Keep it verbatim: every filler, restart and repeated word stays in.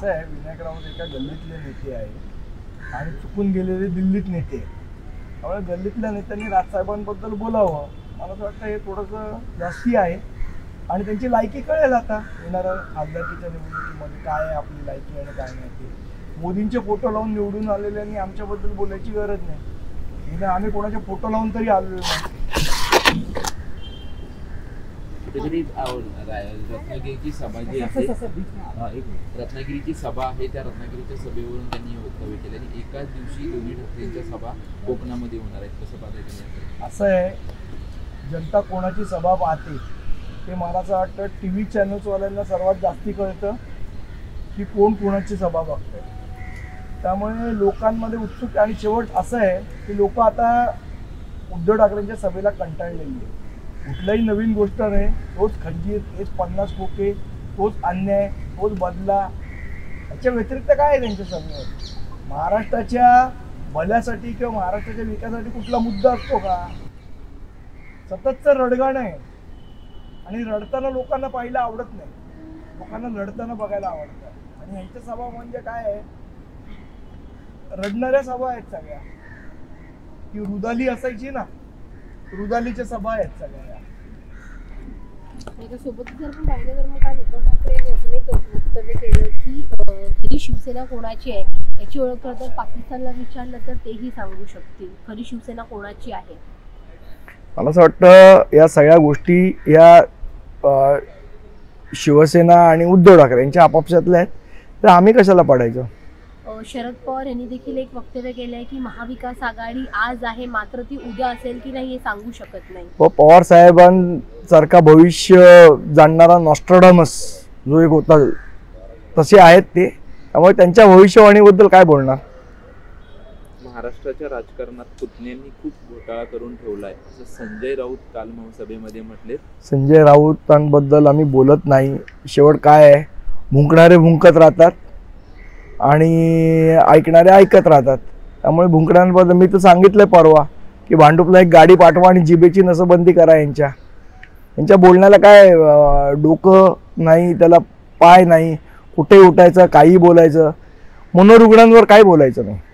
कसं आहे, विनायक राऊत एका गल्लीतले नेते आहे आणि चुकून गेलेले दिल्लीत नेते आहे, त्यामुळे गल्लीतल्या नेत्यांनी राजसाहेबांबद्दल बोलावं मला असं वाटतं, हे थोडंसं जास्ती आहे आणि त्यांची लायकी कळेल आता येणाऱ्या खासदारकीच्या निवडणुकीमध्ये काय आहे आपली लायकी आणि काय नाही ते. मोदींचे फोटो लावून निवडून आलेल्यांनी आमच्याबद्दल बोलायची गरज नाही, आम्ही कोणाचे फोटो लावून तरी आलेलो नाही. रत्नागिरी रत्नागिरीची सभा जी आहे, रत्नागिरीची सभा आहे, त्या रत्नागिरीच्या सभेवरून त्यांनी वक्तव्य केलं आणि एकाच दिवशी दोन्ही ठाकरेंच्या सभा कोकणामध्ये होणार आहेत, कसं पाहता? असं आहे, जनता कोणाची सभा पाहते ते मला असं वाटतं टी व्ही चॅनल्सवाल्यांना सर्वात जास्ती कळतं की कोण कोणाची सभा बघतंय, त्यामुळे लोकांमध्ये उत्सुक. आणि शेवट असं आहे की लोक आता उद्धव ठाकरेंच्या सभेला कंटाळलेली आहे, कुठलाही नवीन गोष्ट नाही, तोच खंजीर, तोच पन्नास खोके, तोच अन्याय, तोच बदला, याच्या व्यतिरिक्त काय आहे त्यांच्या समोर? महाराष्ट्राच्या भल्यासाठी किंवा महाराष्ट्राच्या विकासासाठी कुठला मुद्दा असतो का? सततचं रडगाणं आहे आणि रडताना लोकांना पाहायला आवडत नाही, लोकांना रडताना बघायला आवडतं. आणि ह्यांच्या सभा म्हणजे काय आहे, रडणाऱ्या सभा आहेत सगळ्या. ती रुदाली असायची ना, रुदालीच्या सभा आहेत सगळ्या. सोबत जर पण पाहिलं तर मग काय होतं, ठाकरेंनी असं नाही वक्तव्य केलं की खरी शिवसेना कोणाची आहे याची ओळख करत पाकिस्तानला विचारलं तर तेही सांगू शकतील खरी शिवसेना कोणाची आहे. मला असं वाटतं या सगळ्या गोष्टी या शिवसेना आणि उद्धव ठाकरे यांच्या आपापसातल्या आहेत, तर आम्ही कशाला पडायचं? शरद पवार यांनी देखील एक वक्तव्य केलं आहे की महाविकास आघाडी आज आहे मात्र ती उद्या असेल की नाही हे सांगू शकत नाही. पवार साहेबांसारखा भविष्य जाणणारा नॉस्ट्राडमस जो एक होता तसे आहेत ते, त्यामुळे त्यांच्या भविष्यवाणीबद्दल काय बोलणार? महाराष्ट्राच्या राजकारणात पुतण्यांनी खूप घोटाळा करून ठेवला आहे असं संजय राऊत काल महासभेमध्ये म्हटले. संजय राऊतांबद्दल आम्ही बोलत नाही, शेवट काय आहे, भुंकणारे भुंकत राहतात आणि ऐकणारे ऐकत राहतात, त्यामुळे भुंकणांबद्दल मी तर सांगितलं परवा की भांडुपला एक गाडी पाठवा आणि जिबेची नसबंदी करा. यांच्या यांच्या बोलण्याला काय डोकं नाही, त्याला पाय नाही, कुठे उठायचं, काही बोलायचं, मनोरुग्णांवर काही बोलायचं नाही.